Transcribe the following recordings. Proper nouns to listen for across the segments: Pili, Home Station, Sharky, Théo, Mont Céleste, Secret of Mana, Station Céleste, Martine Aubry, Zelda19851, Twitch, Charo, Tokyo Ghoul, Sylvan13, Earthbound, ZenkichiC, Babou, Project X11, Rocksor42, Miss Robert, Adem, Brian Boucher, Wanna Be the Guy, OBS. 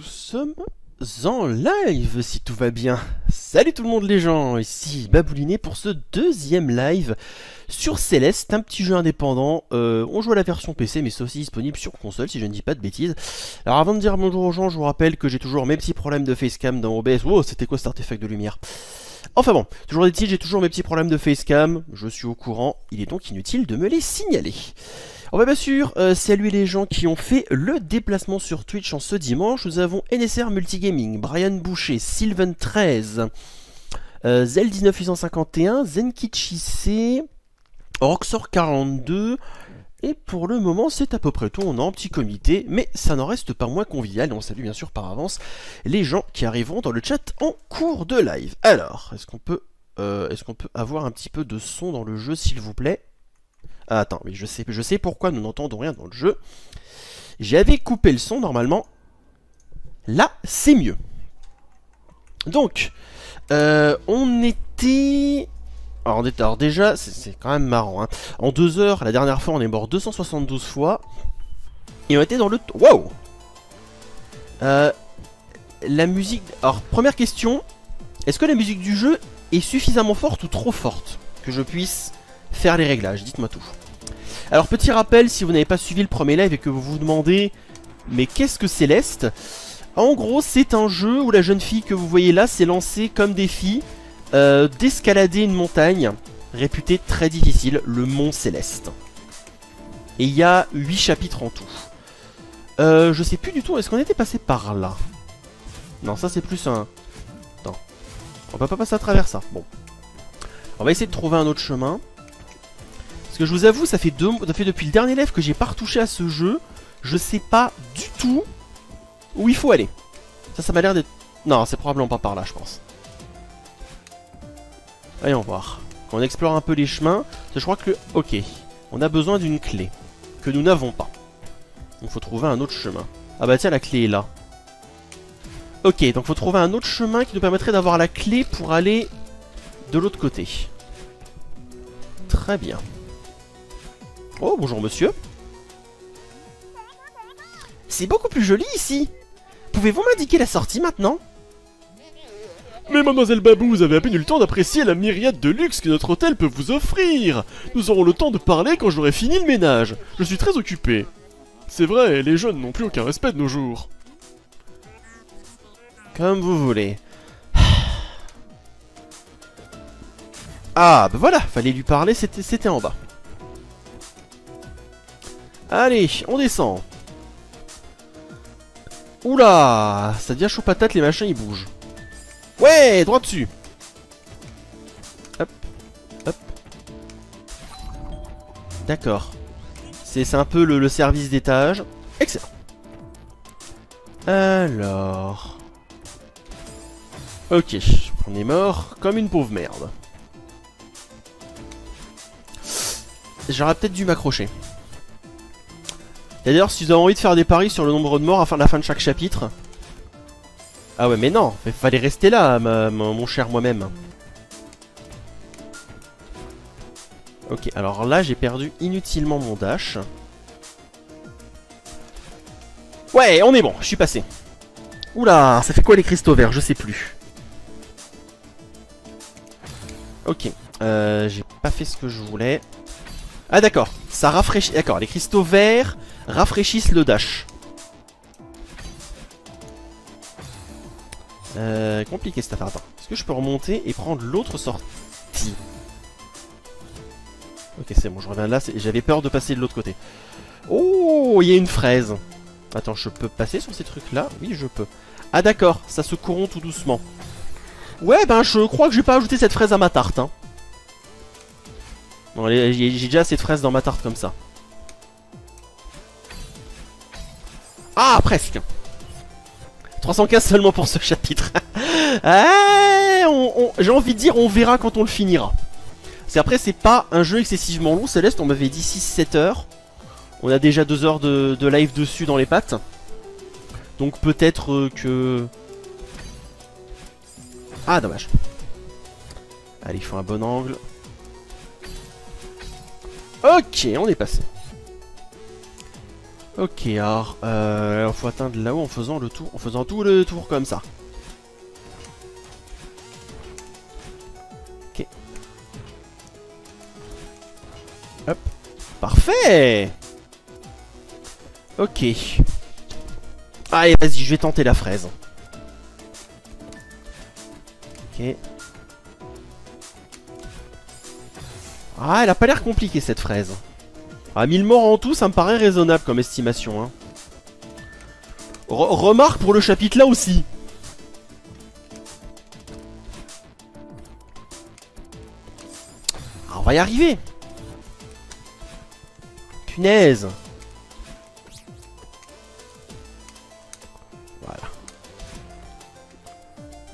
nous sommes en live si tout va bien. Salut tout le monde les gens, ici Baboulinet pour ce deuxième live sur Céleste, un petit jeu indépendant. On joue à la version PC mais c'est aussi disponible sur console si je ne dis pas de bêtises. Alors avant de dire bonjour aux gens, je vous rappelle que j'ai toujours mes petits problèmes de facecam dans OBS. Wow, c'était quoi cet artefact de lumière? Enfin bon, toujours des titres, j'ai toujours mes petits problèmes de facecam, je suis au courant, il est donc inutile de me les signaler. On va bien sûr saluer les gens qui ont fait le déplacement sur Twitch en ce dimanche. Nous avons NSR Multigaming, Brian Boucher, Sylvan13, Zelda19851, ZenkichiC, Rocksor42. Et pour le moment c'est à peu près tout, on est en petit comité, mais ça n'en reste pas moins convivial. Et on salue bien sûr par avance les gens qui arriveront dans le chat en cours de live. Alors, est-ce qu'on peut avoir un petit peu de son dans le jeu s'il vous plaît? Ah, attends, mais je sais pourquoi nous n'entendons rien dans le jeu. J'avais coupé le son normalement. Là, c'est mieux. Donc, on était... Alors déjà, c'est quand même marrant, hein. En 2 heures, la dernière fois, on est mort 272 fois. Et on était dans le... Waouh! La musique... Alors, première question. Est-ce que la musique du jeu est suffisamment forte ou trop forte que je puisse faire les réglages? Dites-moi tout. Alors, petit rappel, si vous n'avez pas suivi le premier live et que vous vous demandez... Mais qu'est-ce que Céleste? En gros, c'est un jeu où la jeune fille que vous voyez là s'est lancée comme défi... d'escalader une montagne réputée très difficile, le Mont Céleste. Et il y a 8 chapitres en tout. Je sais plus du tout, est-ce qu'on était passé par là? Non, ça c'est plus un... Attends, on va pas passer à travers ça, bon. On va essayer de trouver un autre chemin. Parce que je vous avoue, ça fait depuis le dernier live que j'ai pas retouché à ce jeu. Je sais pas du tout où il faut aller. Ça m'a l'air d'être... Non, c'est probablement pas par là, je pense. Allons voir. Quand on explore un peu les chemins, je crois que... Ok, on a besoin d'une clé, que nous n'avons pas. Il faut trouver un autre chemin. Ah bah tiens, la clé est là. Ok, donc il faut trouver un autre chemin qui nous permettrait d'avoir la clé pour aller de l'autre côté. Très bien. Oh, bonjour monsieur. C'est beaucoup plus joli ici. Pouvez-vous m'indiquer la sortie maintenant ? Mais mademoiselle Babou, vous avez à peine eu le temps d'apprécier la myriade de luxe que notre hôtel peut vous offrir. Nous aurons le temps de parler quand j'aurai fini le ménage. Je suis très occupé. C'est vrai, les jeunes n'ont plus aucun respect de nos jours. Comme vous voulez. Ah, bah voilà, fallait lui parler, c'était en bas. Allez, on descend. Oula, ça devient chaud patate, les machins ils bougent. Ouais, droit dessus. Hop, hop. D'accord. C'est un peu le service d'étage. Excellent. Alors... Ok, on est mort comme une pauvre merde. J'aurais peut-être dû m'accrocher. D'ailleurs, si vous avez envie de faire des paris sur le nombre de morts à la fin de chaque chapitre... Ah ouais mais non, il fallait rester là mon cher moi-même. Ok, alors là j'ai perdu inutilement mon dash. Ouais, on est bon, je suis passé. Oula, ça fait quoi les cristaux verts? Je sais plus. Ok, j'ai pas fait ce que je voulais. Ah d'accord, ça rafraîchit, d'accord, les cristaux verts rafraîchissent le dash. Compliqué cette affaire. Attends, est-ce que je peux remonter et prendre l'autre sortie? Ok, c'est bon, je reviens là. J'avais peur de passer de l'autre côté. Oh, il y a une fraise. Attends, je peux passer sur ces trucs-là? Oui, je peux. Ah d'accord, ça se corrompt tout doucement. Ouais, ben je crois que je vais pas ajouter cette fraise à ma tarte, hein. Bon, j'ai déjà assez de fraises dans ma tarte comme ça. Ah, presque 315 seulement pour ce chapitre. Ah, j'ai envie de dire on verra quand on le finira. Parce qu'après c'est pas un jeu excessivement long. Céleste, on m'avait dit 6-7 heures. On a déjà 2 heures de live dessus dans les pattes. Donc peut-être que... Ah dommage. Allez, il faut un bon angle. Ok, on est passé. Ok, alors faut atteindre là-haut en faisant le tour, en faisant tout le tour comme ça. Ok. Hop. Parfait. Ok. Allez, vas-y, je vais tenter la fraise. Ok. Ah, elle a pas l'air compliquée cette fraise. Ah, 1000 morts en tout, ça me paraît raisonnable comme estimation, hein. Remarque pour le chapitre là aussi. Ah, on va y arriver. Punaise. Voilà.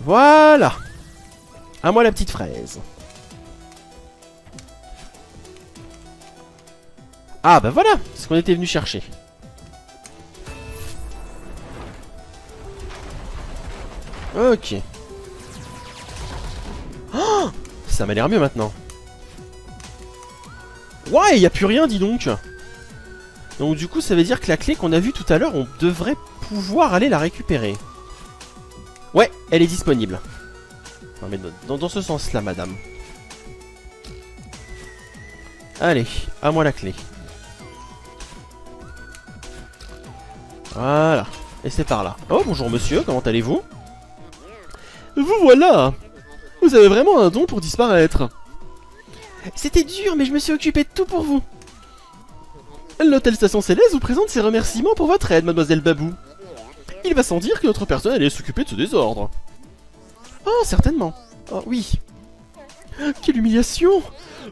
Voilà. À moi la petite fraise. Ah bah voilà, c'est ce qu'on était venu chercher. Ok. Oh, ça m'a l'air mieux maintenant. Ouais, y a plus rien, dis donc. Donc du coup, ça veut dire que la clé qu'on a vue tout à l'heure, on devrait pouvoir aller la récupérer. Ouais, elle est disponible. Non mais dans ce sens-là, madame. Allez, à moi la clé. Voilà, et c'est par là. Oh bonjour monsieur, comment allez-vous? Vous voilà. Vous avez vraiment un don pour disparaître. C'était dur, mais je me suis occupé de tout pour vous. L'hôtel Station Céleste vous présente ses remerciements pour votre aide, mademoiselle Babou. Il va sans dire que notre personne allait s'occuper de ce désordre. Oh certainement. Oh oui. Quelle humiliation.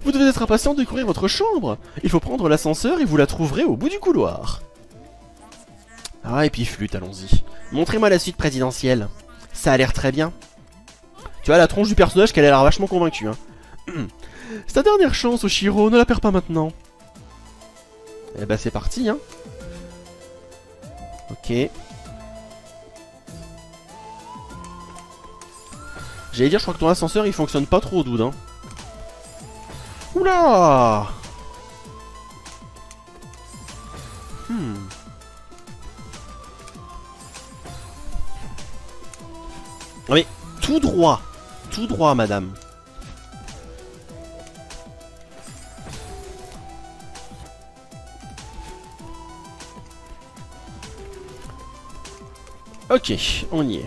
Vous devez être impatient de découvrir votre chambre. Il faut prendre l'ascenseur et vous la trouverez au bout du couloir. Ah, et puis flûte, allons-y. Montrez-moi la suite présidentielle. Ça a l'air très bien. Tu vois, la tronche du personnage qu'elle a l'air vachement convaincue, hein. C'est ta dernière chance, Oshiro, ne la perds pas maintenant. Eh ben, c'est parti, hein. Ok. J'allais dire, je crois que ton ascenseur, il fonctionne pas trop, Doud, hein. Oula! Non mais, tout droit, madame. Ok, on y est.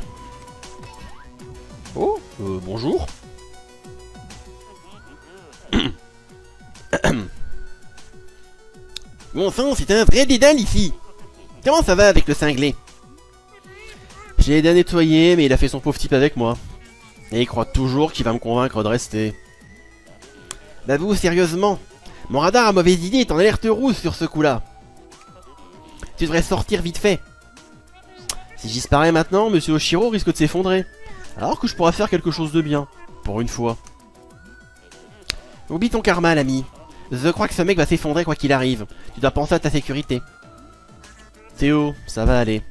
Oh, bonjour. Bon sang, c'est un vrai dédale ici. Comment ça va avec le cinglé? J'ai aidé à nettoyer, mais il a fait son pauvre type avec moi. Et il croit toujours qu'il va me convaincre de rester. Bah vous, sérieusement, mon radar à mauvaise idée est en alerte rouge sur ce coup-là. Tu devrais sortir vite fait. Si je disparais maintenant, monsieur Oshiro risque de s'effondrer. Alors que je pourrais faire quelque chose de bien, pour une fois. Oublie ton karma, l'ami. Je crois que ce mec va s'effondrer quoi qu'il arrive. Tu dois penser à ta sécurité. Théo, ça va aller.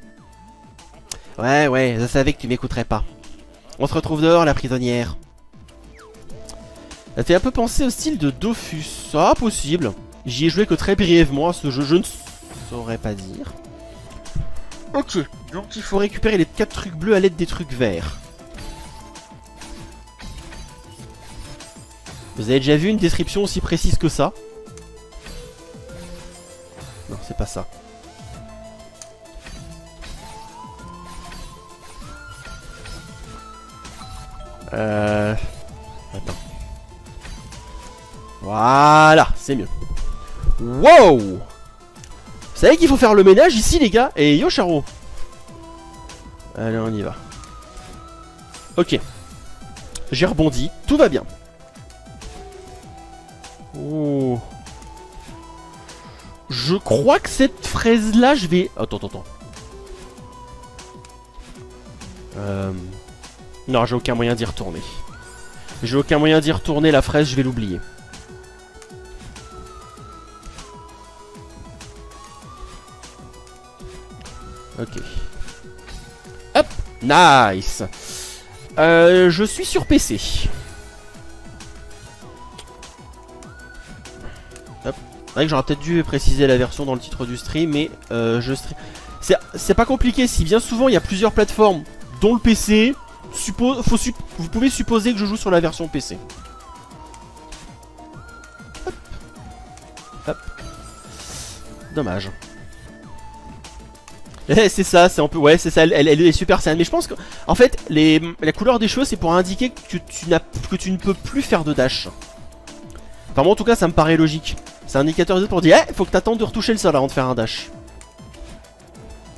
Ouais, je savais que tu m'écouterais pas. On se retrouve dehors, la prisonnière. Ça fait un peu penser au style de Dofus. Ah, possible. J'y ai joué que très brièvement à ce jeu, je ne saurais pas dire. Ok, donc il faut récupérer les 4 trucs bleus à l'aide des trucs verts. Vous avez déjà vu une description aussi précise que ça? Non, c'est pas ça. Attends. Voilà, c'est mieux. Wow! Vous savez qu'il faut faire le ménage ici, les gars? Et yo, Charo! Allez, on y va. Ok. J'ai rebondi, tout va bien. Oh. Je crois que cette fraise-là, je vais... Attends. Non, j'ai aucun moyen d'y retourner. J'ai aucun moyen d'y retourner, la fraise, je vais l'oublier. Ok. Hop, nice. Je suis sur PC. Hop, vrai que j'aurais peut-être dû préciser la version dans le titre du stream, mais je stream. C'est pas compliqué, si bien souvent il y a plusieurs plateformes, dont le PC, vous pouvez supposer que je joue sur la version PC. Hop. Hop. Dommage. C'est ça, c'est un peu... Ouais, c'est ça, elle est super saine. Mais je pense que... En fait, la couleur des cheveux, c'est pour indiquer que tu ne peux plus faire de dash. Enfin, moi, en tout cas, ça me paraît logique. C'est un indicateur pour dire... Eh, faut que t'attendes de retoucher le sol avant de faire un dash.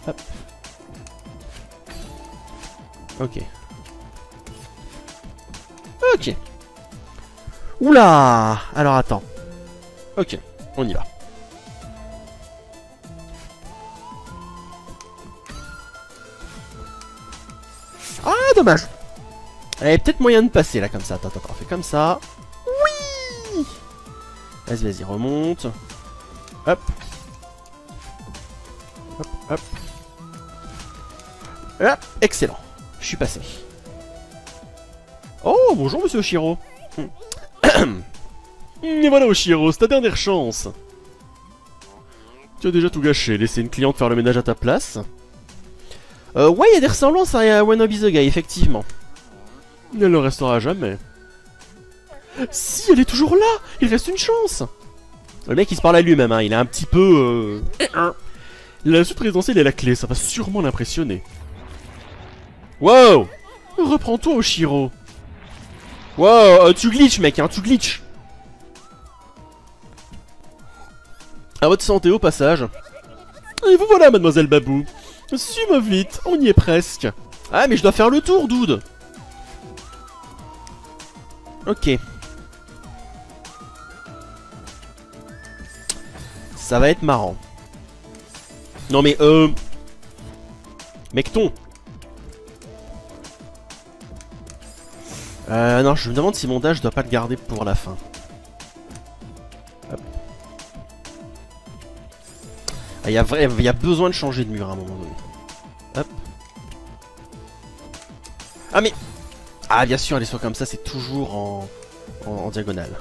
Hop. Ok. Ok. Oula! Alors, attends. Ok, on y va. Ah, dommage. Elle avait peut-être moyen de passer là comme ça. Attends, attends, on fait comme ça. Oui. Vas-y, vas-y, remonte. Hop. Hop, hop. Hop, excellent. Je suis passé. Oh, bonjour monsieur Oshiro. Et voilà Oshiro, c'est ta dernière chance. Tu as déjà tout gâché, laisser une cliente faire le ménage à ta place. Ouais, il y a des ressemblances à Wanna Be the Guy, effectivement. Il ne le restera jamais. Si, elle est toujours là. Il reste une chance. Le mec, il se parle à lui-même, hein. Il est un petit peu... La suite présidentielle est la clé, ça va sûrement l'impressionner. Wow. Reprends-toi, Oshiro. Wow, tu glitches, mec, hein, tu glitches. À votre santé, au passage. Et vous voilà, mademoiselle Babou. Suis-moi vite, on y est presque. Ah mais je dois faire le tour, dude. Ok. Ça va être marrant. Non mais Mecton. Non, je me demande si mon dash je dois pas le garder pour la fin. Il y a besoin de changer de mur à un moment donné. Hop. Ah mais... Ah bien sûr, les sauts comme ça, c'est toujours en diagonale.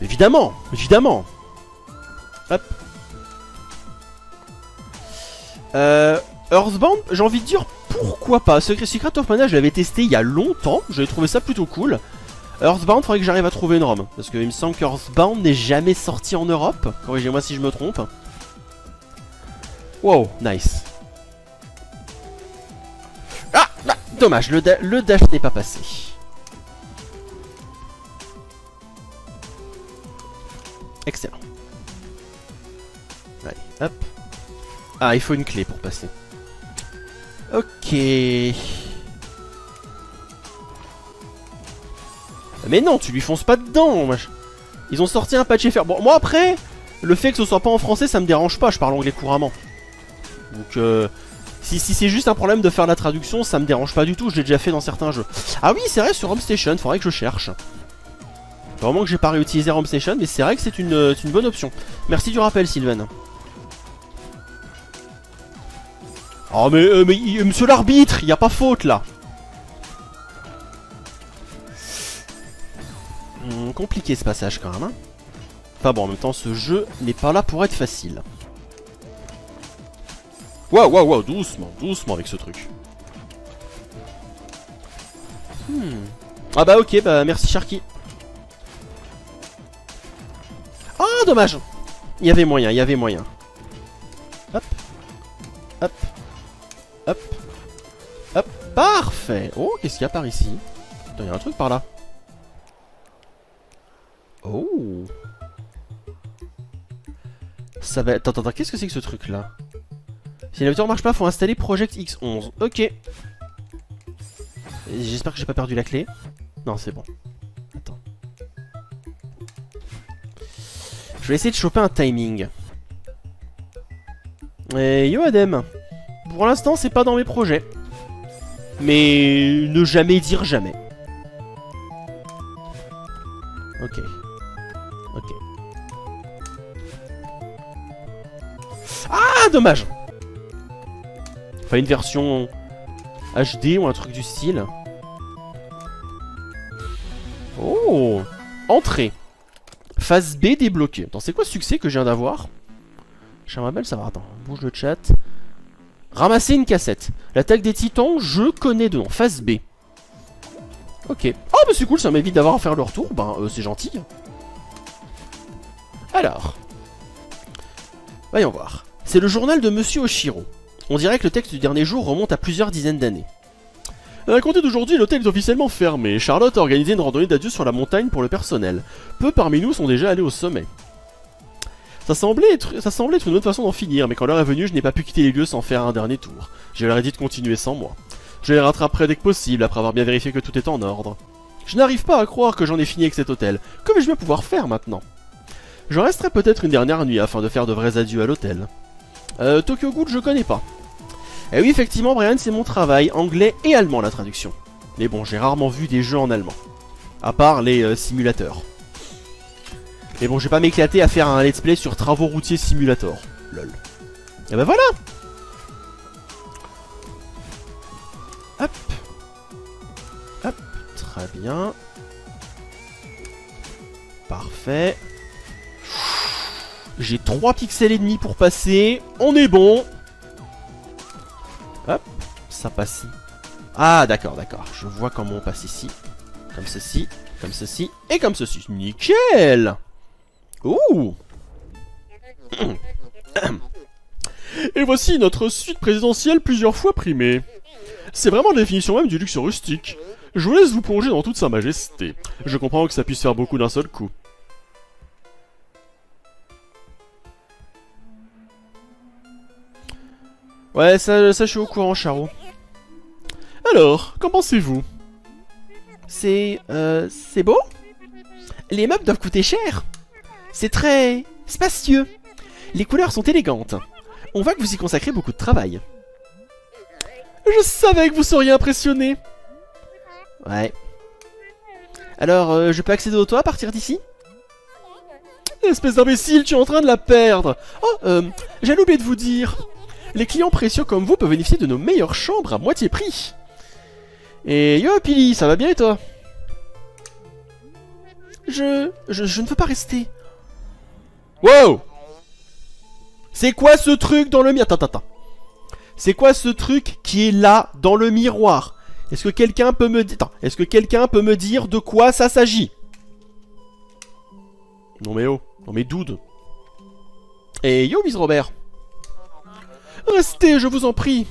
Évidemment, évidemment. Hop. Earthbound, j'ai envie de dire pourquoi pas. Secret of Mana, je l'avais testé il y a longtemps. J'avais trouvé ça plutôt cool. Earthbound, faudrait que j'arrive à trouver une ROM. Parce qu'il me semble que Earthbound n'est jamais sorti en Europe. Corrigez-moi si je me trompe. Wow, nice. Ah, bah, dommage, le dash n'est pas passé. Excellent. Allez, hop. Ah, il faut une clé pour passer. Ok... Mais non, tu lui fonces pas dedans. Ils ont sorti un patch FR. Bon, moi après, le fait que ce soit pas en français, ça me dérange pas. Je parle anglais couramment. Donc, si c'est juste un problème de faire la traduction, ça me dérange pas du tout. Je l'ai déjà fait dans certains jeux. Ah oui, c'est vrai, sur Home Station, faudrait que je cherche. Vraiment que j'ai pas réutilisé Home Station, mais c'est vrai que c'est une bonne option. Merci du rappel, Sylvan. Oh, mais monsieur l'arbitre, y a pas faute là. Compliqué ce passage quand même. Hein. Enfin bon, en même temps, ce jeu n'est pas là pour être facile. Waouh, waouh, waouh, doucement, doucement avec ce truc. Ah bah ok, bah merci Sharky. Ah oh, dommage. Il y avait moyen, il y avait moyen. Hop, hop, hop, hop, parfait. Oh, qu'est-ce qu'il y a par ici? Attends, il y a un truc par là. Oh. Ça va... Attends, attends, qu'est-ce que c'est que ce truc là? Si l'élévateur marche pas, faut installer Project X11. Ok. J'espère que j'ai pas perdu la clé. Non, c'est bon. Attends. Je vais essayer de choper un timing. Et yo Adem. Pour l'instant, c'est pas dans mes projets. Mais ne jamais dire jamais. Ok. Ok. Ah, dommage. Enfin, une version HD ou un truc du style. Oh. Entrée. Phase B débloquée. Attends, c'est quoi ce succès que je viens d'avoir? J'aimerais bien savoir. Attends, bouge le chat. Ramasser une cassette. L'attaque des titans, je connais deux. Phase B. Ok. Oh, bah c'est cool, ça m'évite d'avoir à faire le retour. Ben, c'est gentil. Alors. Voyons voir. C'est le journal de Monsieur Oshiro. On dirait que le texte du dernier jour remonte à plusieurs dizaines d'années. À compter d'aujourd'hui, l'hôtel est officiellement fermé. Charlotte a organisé une randonnée d'adieu sur la montagne pour le personnel. Peu parmi nous sont déjà allés au sommet. Ça semblait être une autre façon d'en finir, mais quand l'heure est venue, je n'ai pas pu quitter les lieux sans faire un dernier tour. Je leur ai dit de continuer sans moi. Je les rattraperai dès que possible, après avoir bien vérifié que tout est en ordre. Je n'arrive pas à croire que j'en ai fini avec cet hôtel. Que vais-je bien pouvoir faire maintenant? Je resterai peut-être une dernière nuit afin de faire de vrais adieux à l'hôtel. Tokyo Ghoul, je connais pas. Eh oui, effectivement, Brian, c'est mon travail, anglais et allemand, la traduction. Mais bon, j'ai rarement vu des jeux en allemand. À part les simulateurs. Mais bon, je vais pas m'éclater à faire un let's play sur Travaux Routiers Simulator. Lol. Et ben voilà. Hop. Hop, très bien. Parfait. J'ai 3 pixels et demi pour passer. On est bon. Hop, ça passe. Ah d'accord, d'accord. Je vois comment on passe ici. Comme ceci, comme ceci et comme ceci. Nickel. Ouh. Et voici notre suite présidentielle plusieurs fois primée. C'est vraiment la définition même du luxe rustique. Je vous laisse vous plonger dans toute sa majesté. Je comprends que ça puisse faire beaucoup d'un seul coup. Ouais, ça je suis au courant, Charo. Alors, qu'en pensez-vous? C'est beau? Les meubles doivent coûter cher. C'est très spacieux. Les couleurs sont élégantes. On voit que vous y consacrez beaucoup de travail. Je savais que vous seriez impressionné. Ouais. Alors, je peux accéder au toit à partir d'ici? Espèce d'imbécile, tu es en train de la perdre. Oh, j'allais oublier de vous dire... Les clients précieux comme vous peuvent bénéficier de nos meilleures chambres à moitié prix. Et yo Pili, ça va bien et toi? Je ne veux pas rester. Wow! C'est quoi ce truc dans le miroir? Attends. C'est quoi ce truc qui est là dans le miroir? Est-ce que quelqu'un peut me dire... Attends, est-ce que quelqu'un peut me dire de quoi ça s'agit? Non mais oh, non mais dude. Et yo Miss Robert. Restez, je vous en prie.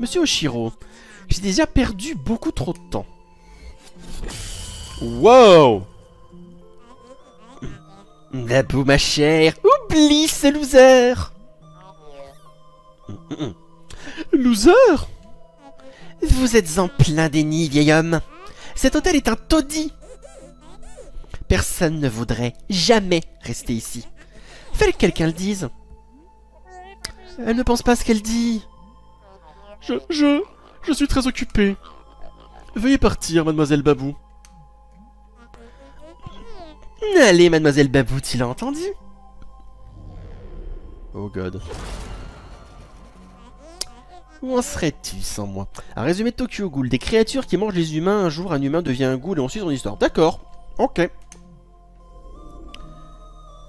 Monsieur Oshiro, j'ai déjà perdu beaucoup trop de temps. Wow. Babou, ma chère, oublie ces losers. Loser? Vous êtes en plein déni, vieil homme. Cet hôtel est un taudis. Personne ne voudrait jamais rester ici. Fallait que quelqu'un le dise. Elle ne pense pas ce qu'elle dit. Je suis très occupée. Veuillez partir, mademoiselle Babou. Allez, mademoiselle Babou, tu l'as entendu? Oh god. Où en serais-tu sans moi? Un résumé de Tokyo Ghoul. Des créatures qui mangent les humains. Un jour, un humain devient un ghoul et on suit son histoire. D'accord. Ok.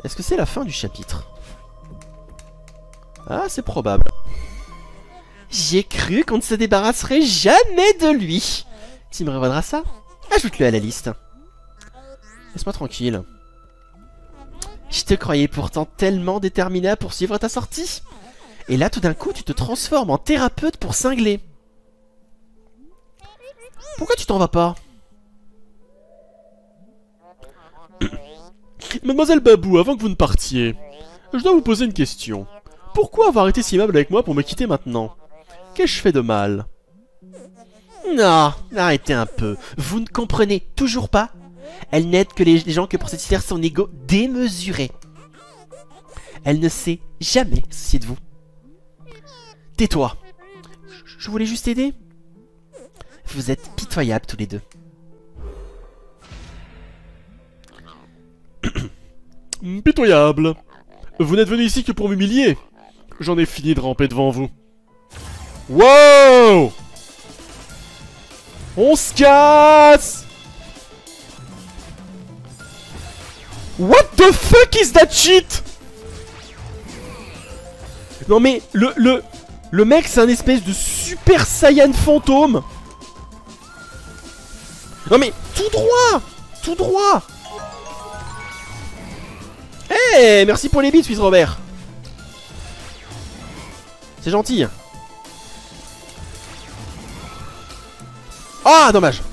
Est-ce que c'est la fin du chapitre? Ah, c'est probable. J'ai cru qu'on ne se débarrasserait jamais de lui. Tu me revaudras ça? Ajoute-le à la liste. Laisse-moi tranquille. Je te croyais pourtant tellement déterminé à poursuivre ta sortie. Et là, tout d'un coup, tu te transformes en thérapeute pour cingler. Pourquoi tu t'en vas pas? Mademoiselle Babou, avant que vous ne partiez, je dois vous poser une question. Pourquoi avoir été si aimable avec moi pour me quitter maintenant? Qu'ai-je fait de mal? Non, arrêtez un peu. Vous ne comprenez toujours pas? Elle n'aide que les gens que pour satisfaire son ego démesuré. Elle ne s'est jamais souciée de vous. Tais-toi. Je voulais juste aider. Vous êtes pitoyables tous les deux. Pitoyable. Vous n'êtes venu ici que pour m'humilier. J'en ai fini de ramper devant vous. Wow! On se casse! What the fuck is that shit? Non mais le mec c'est un espèce de super saiyan fantôme. Non mais tout droit, tout droit. Hey, merci pour les bits, Vise Robert. C'est gentil. Ah, dommage.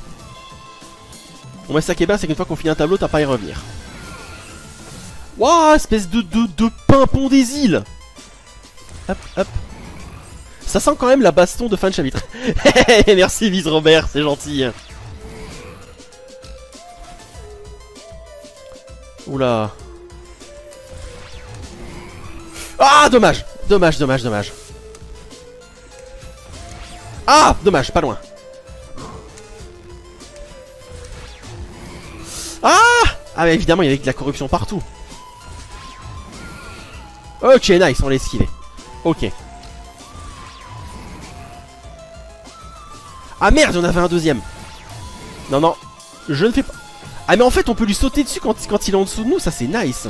Bon bah ça qui est bien, c'est qu'une fois qu'on finit un tableau, t'as pas à y revenir. Wouah, espèce de pimpon des îles. Hop, hop. Ça sent quand même la baston de fin de chapitre. Merci Vise Robert, c'est gentil. Oula. Ah, dommage. Dommage, dommage, dommage. Ah, dommage, pas loin. Ah! Ah bah évidemment il y avait de la corruption partout. Ok, nice, on l'a esquivé. Ok. Ah merde, il y en avait un deuxième. Non, non, je ne fais pas... Ah mais en fait on peut lui sauter dessus quand il est en dessous de nous, ça c'est nice.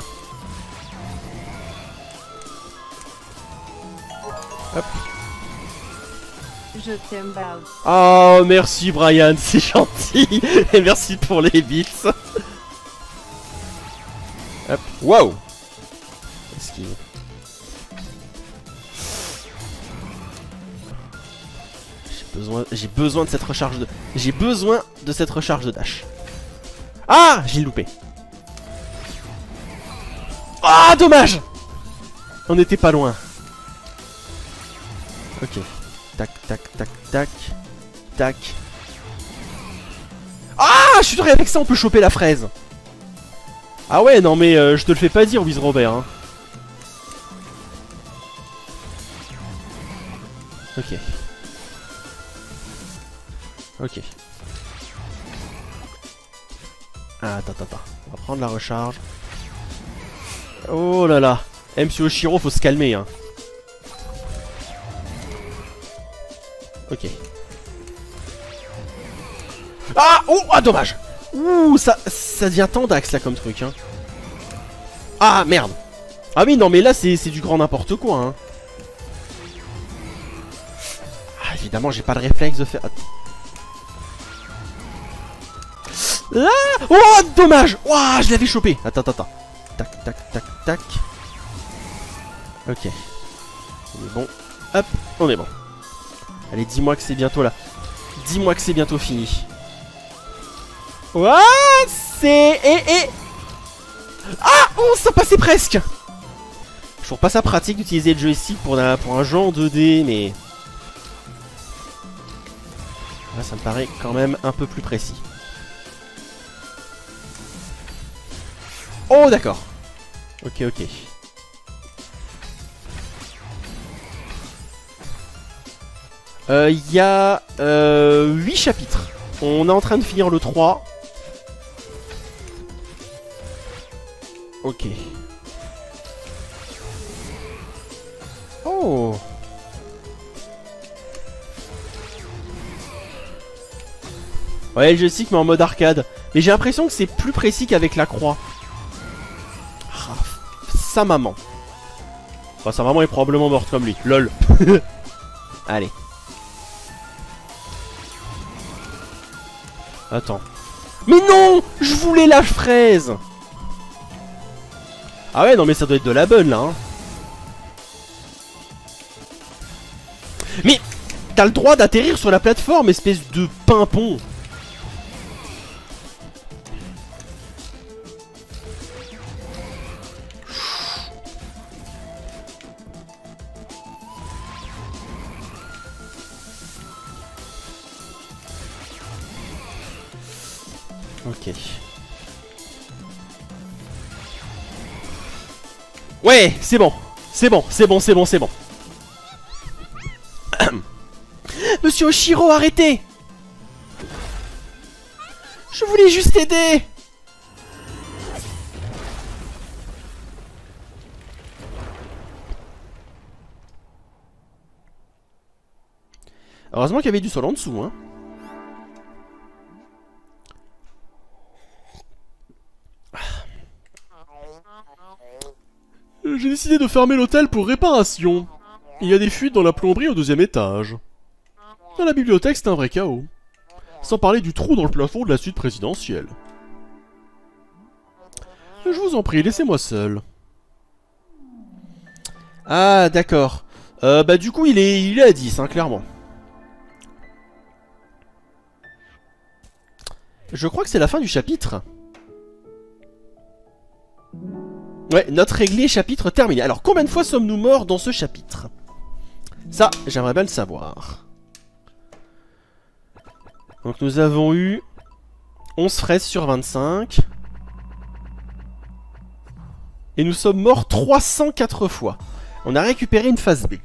Hop. Je t'aime, Bao. Oh, merci Brian, c'est gentil. Et merci pour les bits. Hop, wow. Esquive. J'ai besoin de cette recharge de... J'ai besoin de cette recharge de dash. Ah, j'ai loupé. Ah, dommage. On n'était pas loin. Ok. Tac, tac, tac, tac, tac. Ah, je suis sûr qu'avec ça on peut choper la fraise. Ah ouais, non mais je te le fais pas dire, Vise Robert. Hein. Ok. Ok. Ah, attends, attends, attends. On va prendre la recharge. Oh là là. Monsieur Oshiro, faut se calmer, hein. Ok. Ah! Oh! Ah, dommage! Ouh, ça devient tendax là comme truc, hein. Ah, merde! Ah oui, non, mais là, c'est du grand n'importe quoi, hein. Ah, évidemment, j'ai pas le réflexe de faire... Là! Oh, dommage! Ouah, je l'avais chopé! Attends, attends, attends. Tac, tac, tac, tac. Ok. On est bon. Hop, on est bon. Allez, dis-moi que c'est bientôt là. Dis-moi que c'est bientôt fini. Ouah, c'est... Ah, oh, ça passait presque. Je trouve pas ça pratique d'utiliser le joystick pour un jeu en 2D, mais... Là, ça me paraît quand même un peu plus précis. Oh, d'accord. Ok, ok. Il y a 8 chapitres. On est en train de finir le 3. Ok. Oh. Ouais, le joystick mais en mode arcade. Mais j'ai l'impression que c'est plus précis qu'avec la croix. Ah, sa maman. Enfin, sa maman est probablement morte comme lui. Lol. Allez. Attends. Mais non! Je voulais la fraise! Ah ouais, non mais ça doit être de la bonne là, hein. Mais t'as le droit d'atterrir sur la plateforme, espèce de pimpon! Ok. Ouais, c'est bon. C'est bon, c'est bon, c'est bon, c'est bon. Monsieur Oshiro, arrêtez! Je voulais juste aider! Heureusement qu'il y avait du sol en dessous, hein. J'ai décidé de fermer l'hôtel pour réparation. Il y a des fuites dans la plomberie au deuxième étage. Dans la bibliothèque, c'est un vrai chaos. Sans parler du trou dans le plafond de la suite présidentielle. Je vous en prie, laissez-moi seul. Ah, d'accord. Bah du coup, il est à 10, hein, clairement. Je crois que c'est la fin du chapitre. Ouais, note réglée, chapitre terminé. Alors, combien de fois sommes-nous morts dans ce chapitre? Ça, j'aimerais bien le savoir. Donc nous avons eu 11 fraises sur 25. Et nous sommes morts 304 fois. On a récupéré une phase B.